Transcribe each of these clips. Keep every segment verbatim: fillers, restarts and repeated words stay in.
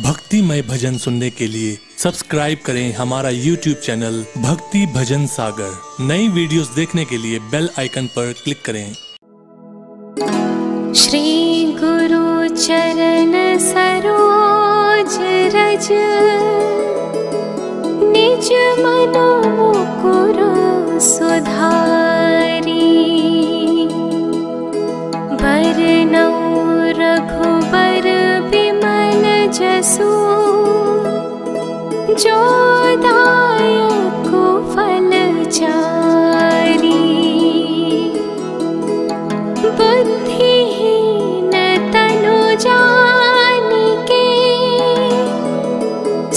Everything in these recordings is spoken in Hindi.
भक्तिमय भजन सुनने के लिए सब्सक्राइब करें हमारा यूट्यूब चैनल भक्ति भजन सागर। नई वीडियोस देखने के लिए बेल आइकन पर क्लिक करें। श्री गुरु चरण सरोज रज निज मनु मुकुर सुधारी, बरनौ रघुबर बिमल जसु जो दायक फल चारी। बुद्धिहीन तनु जानिके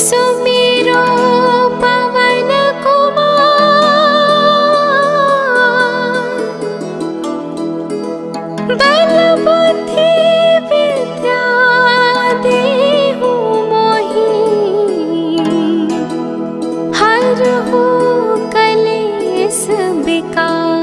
सुमिरो पवन कुमार, बल बुद्धि विद्या देहु मोहि हरहु कलेस बिकार।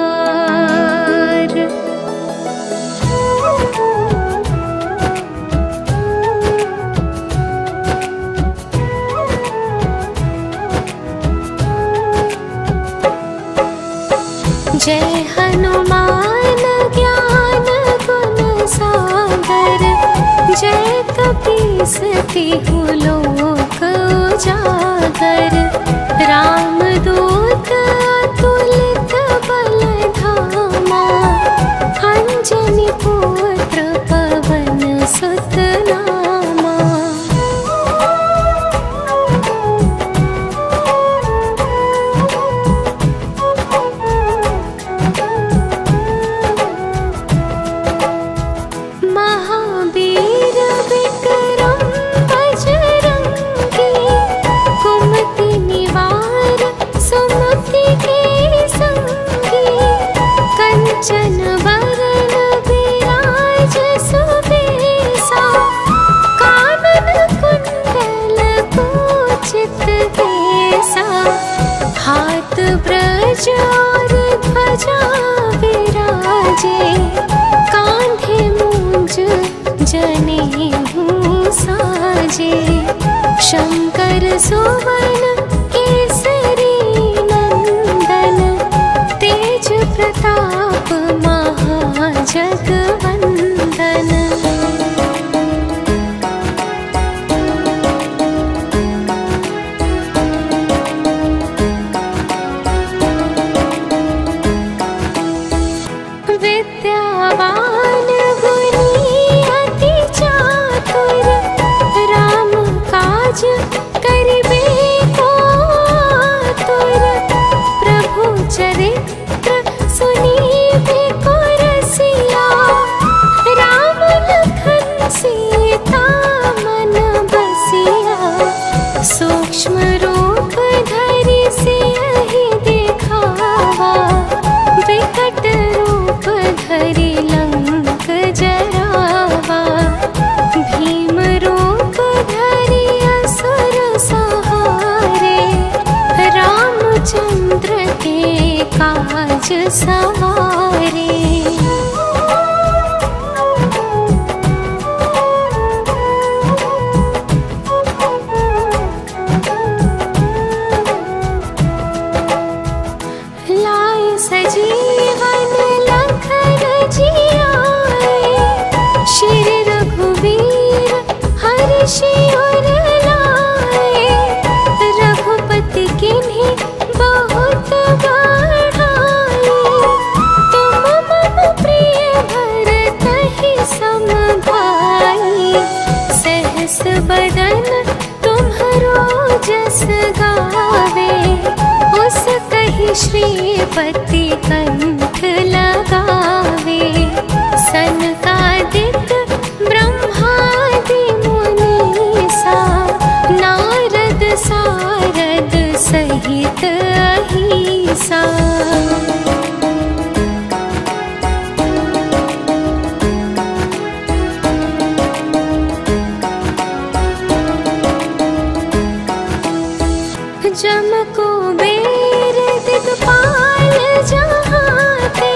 जय हनुमान ज्ञान गुण सागर, जय कपीस तिहु लोक उजागर। रामदूत अतुलित बल धामा, अंजनी पुत्र पवन सुत नामा। महावीर विक्रम बजरंगी, कुमति निवार सुमति के संगी। कंचन बरन विराज सुबेसा, कानन कुंडल पूजित केसा। हाथ ब्रज और ध्वजा विराजे, कांधे मूंज जनेऊ साजे। शंकर सुवन केसरी नंदन, तेज प्रताप महाजगवंदन। विद्यावान करिबे को तुर, प्रभु चरित्र सुनिबे को रसिया। राम लखन सीता मन बसिया, सूक्ष्म रूप धरि सियहि देखावा। विकट रूप धरि लंक जरावा, भीम रूप धरि चंद्र के काज सवारे। लाय सजीवन लखन जियाए, श्री रघुवीर हर्षि उर लाए। रघुपति किन्हीं बहुत बढ़ाई, तुम मम प्रिय भरतहि सम भाई। सहस बदन तुम्हरो जस गावे, उस कहि श्रीपति कंठ लगावे। सनकादिक ब्रह्मादि मुनीसा, नारद सारद सहित अहिसा। जम कुबेर दिगपाल जहांते,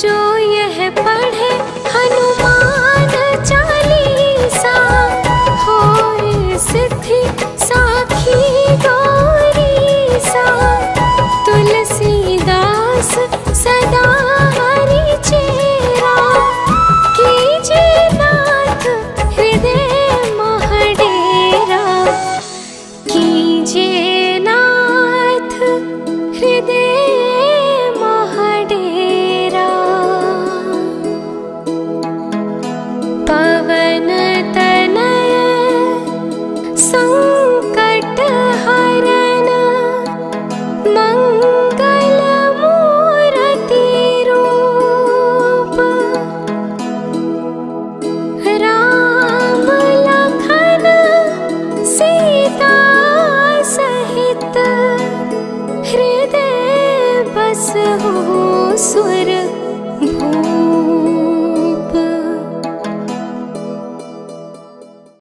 जो यह पढ़े हनुमान चालीसा होए सिद्धि साखी गौरीसा तुलसीदास सदा